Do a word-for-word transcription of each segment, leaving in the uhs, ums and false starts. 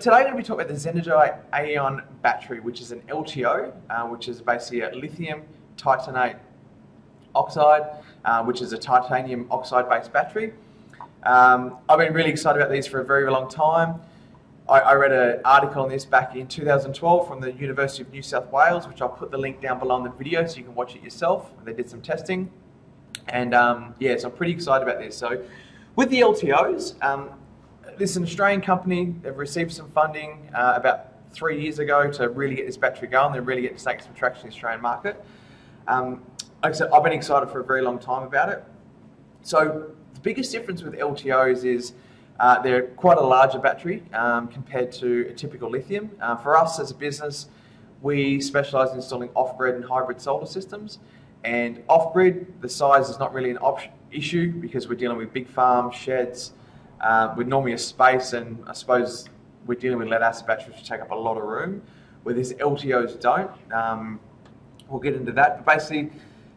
Today I'm going to be talking about the Zenaji Aeon battery, which is an L T O, uh, which is basically a lithium titanate oxide, uh, which is a titanium oxide-based battery. Um, I've been really excited about these for a very long time. I, I read an article on this back in two thousand twelve from the University of New South Wales, which I'll put the link down below in the video so you can watch it yourself. They did some testing, and um, yeah, so I'm pretty excited about this. So with the L T Os, um, this is an Australian company. They've received some funding uh, about three years ago to really get this battery going. They're really getting to take some traction in the Australian market. Um, like I said, I've been excited for a very long time about it. So the biggest difference with L T Os is uh, they're quite a larger battery um, compared to a typical lithium. Uh, for us as a business, we specialise in installing off-grid and hybrid solar systems. And off-grid, the size is not really an option, issue because we're dealing with big farms, sheds, Uh, with normally a space, and I suppose we're dealing with lead acid batteries which take up a lot of room, where these L T Os don't. Um, we'll get into that, but basically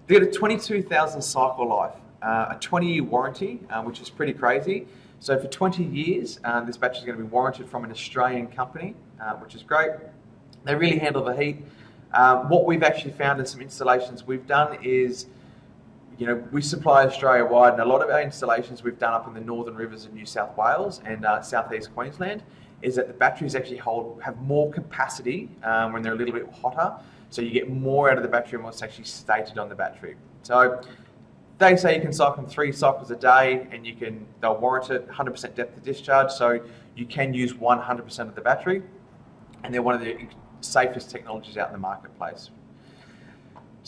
they get a twenty-two thousand cycle life, uh, a twenty year warranty, uh, which is pretty crazy. So for twenty years, uh, this battery is going to be warranted from an Australian company, uh, which is great. They really handle the heat. Uh, what we've actually found in some installations we've done is, you know, we supply Australia-wide, and a lot of our installations we've done up in the northern rivers of New South Wales and uh, southeast Queensland is that the batteries actually hold have more capacity um, when they're a little bit hotter, so you get more out of the battery than what's actually stated on the battery. So they say you can cycle them three cycles a day, and you can they'll warrant it one hundred percent depth of discharge, so you can use one hundred percent of the battery, and they're one of the safest technologies out in the marketplace.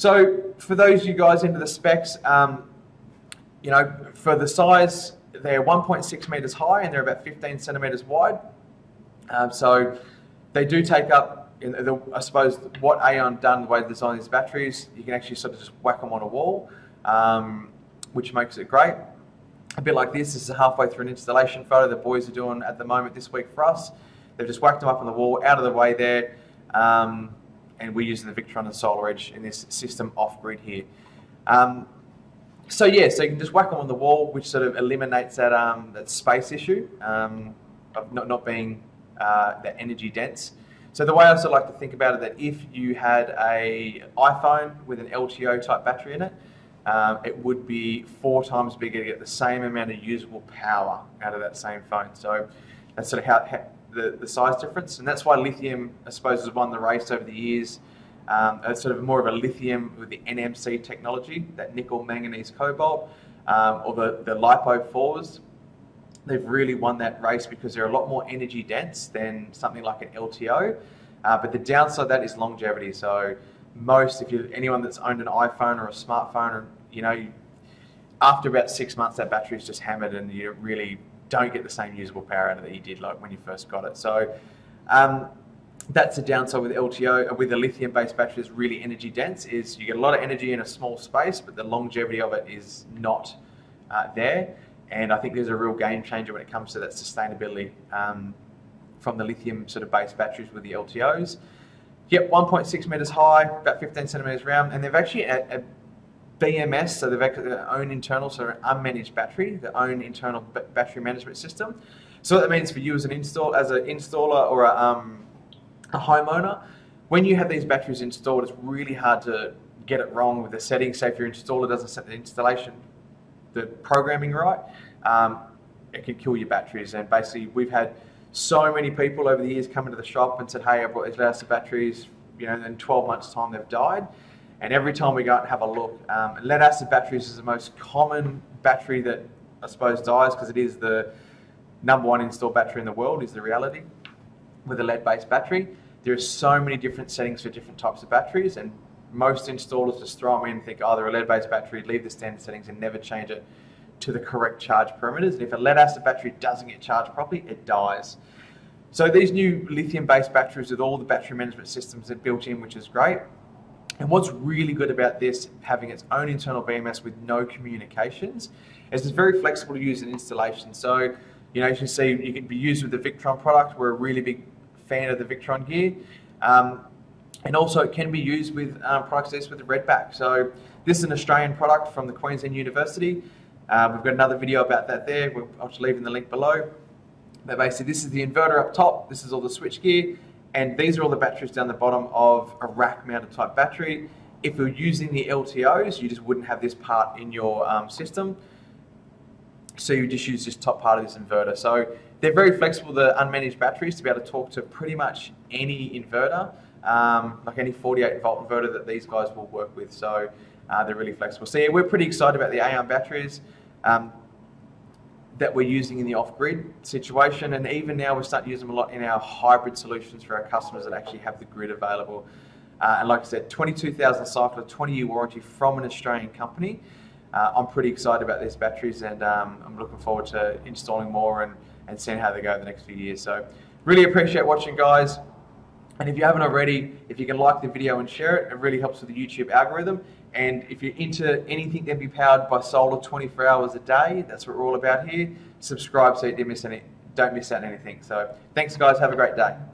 So for those of you guys into the specs, um, you know, for the size, they're one point six metres high and they're about fifteen centimetres wide. Um, so they do take up, in the, I suppose, what Aeon done, the way they designed these batteries, you can actually sort of just whack them on a wall, um, which makes it great. A bit like this, this is halfway through an installation photo the boys are doing at the moment this week for us. They've just whacked them up on the wall, out of the way there. Um, and we're using the Victron and SolarEdge in this system off-grid here. Um, so yeah, so you can just whack them on the wall, which sort of eliminates that, um, that space issue um, of not, not being uh, that energy dense. So the way I also like to think about it, that if you had a iPhone with an L T O type battery in it, um, it would be four times bigger to get the same amount of usable power out of that same phone. So that's sort of how, how The, the size difference, and that's why lithium, I suppose, has won the race over the years. Um, it's sort of more of a lithium with the N M C technology, that nickel manganese cobalt, um, or the, the lipo fours. They've really won that race because they're a lot more energy dense than something like an L T O. Uh, but the downside of that is longevity. So most, if you anyone that's owned an iPhone or a smartphone, or, you know, you, after about six months, that battery's just hammered, and you really don't get the same usable power out of it that you did like when you first got it. So um, that's the downside with L T O, with a lithium-based battery that's really energy dense, is you get a lot of energy in a small space, but the longevity of it is not uh, there. And I think there's a real game changer when it comes to that sustainability um, from the lithium sort of based batteries with the L T Os. Yep, one point six metres high, about fifteen centimetres round, and they've actually a, a B M S, so they've actually their own internal, so an unmanaged battery, their own internal battery management system. So what that means for you as an install, as an installer or a, um, a homeowner, when you have these batteries installed, it's really hard to get it wrong with the settings. Say if your installer doesn't set the installation, the programming right, um, it can kill your batteries. And basically, we've had so many people over the years come into the shop and said, "Hey, I bought these lead-acid batteries," you know, and in twelve months' time they've died. And every time we go out and have a look, um, lead acid batteries is the most common battery that I suppose dies, because it is the number one installed battery in the world, is the reality. With a lead-based battery, there are so many different settings for different types of batteries, and most installers just throw them in and think, oh, they're a lead-based battery, leave the standard settings and never change it to the correct charge parameters. And if a lead acid battery doesn't get charged properly, it dies. So these new lithium-based batteries with all the battery management systems are built in, which is great. And what's really good about this, having its own internal B M S with no communications, is it's very flexible to use in installation. So, you know, as you can see, you can be used with the Victron product. We're a really big fan of the Victron gear. Um, and also it can be used with uh, products like this with the Redback. So this is an Australian product from the Queensland University. Uh, we've got another video about that there. We'll, I'll just leave in the link below. that basically this is the inverter up top, this is all the switch gear, and these are all the batteries down the bottom of a rack-mounted type battery. If you're using the L T Os, you just wouldn't have this part in your um, system, so you just use this top part of this inverter. So they're very flexible, the unmanaged batteries, to be able to talk to pretty much any inverter, um, like any forty-eight volt inverter that these guys will work with. So uh, they're really flexible. So yeah, we're pretty excited about the Aeon batteries um, that we're using in the off-grid situation, and even now we're starting to use them a lot in our hybrid solutions for our customers that actually have the grid available. Uh, and like I said, twenty-two thousand cycle, twenty year warranty from an Australian company. Uh, I'm pretty excited about these batteries, and um, I'm looking forward to installing more and, and seeing how they go in the next few years. So really appreciate watching, guys. And if you haven't already, if you can like the video and share it, it really helps with the YouTube algorithm. And if you're into anything that can be powered by solar twenty-four hours a day, that's what we're all about here. Subscribe so you don't miss, any, don't miss out on anything. So thanks, guys. Have a great day.